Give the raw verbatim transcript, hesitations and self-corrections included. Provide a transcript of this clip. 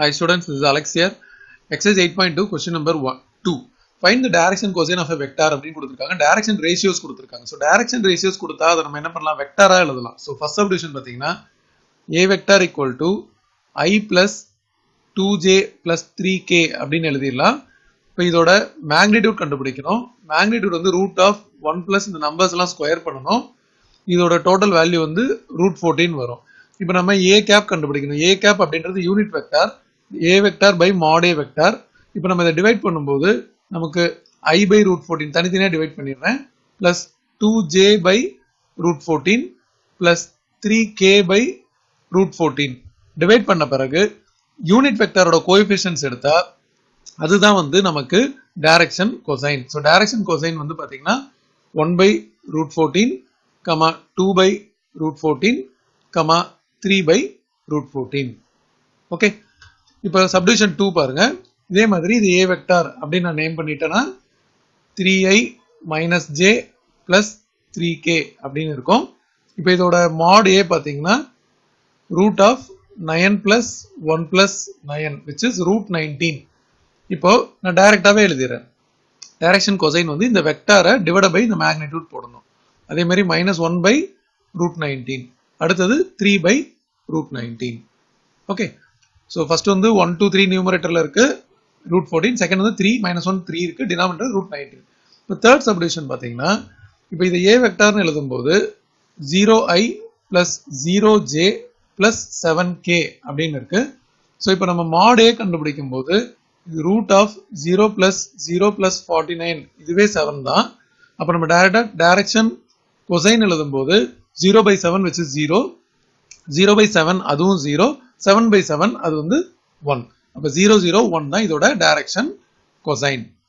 Hi students, this is Alex here. Exercise eight point two, question number one, two. Find the direction cosine of a vector. Direction ratios. So direction ratios vector. So first subdivision a vector equal to I plus two j plus three k. So magnitude magnitude is the root of one plus in the numbers square. This total value is root fourteen. Now we a cap a cap is the unit vector. A vector by mod a vector. Now we divide it. I by root fourteen divide plus two j by root fourteen plus three k by root fourteen. Divide it. Unit vector coefficients. That is the direction cosine. So direction cosine is one by root fourteen, two by root fourteen, three by root fourteen. Okay. Now subdivision two. This is a vector. I name three i minus j plus three k. Now this mod a is root of nine plus one plus nine, which is root nineteen. Now, I direct away. Direction cosine is the vector divided by the magnitude. That is minus one by root nineteen. That is three by root nineteen. Okay. So, first one is one, two, three numerator root fourteen. Second one is three minus one, three denominator root nineteen. So, third subdivision is now the a vector zero i plus zero j plus seven k. So, now we mod a root of zero plus zero plus forty-nine. This is seven. Now, direction cosine zero by seven, which is zero. zero by seven, that is zero. seven by seven, that is one. So, zero, zero, one is direction cosine.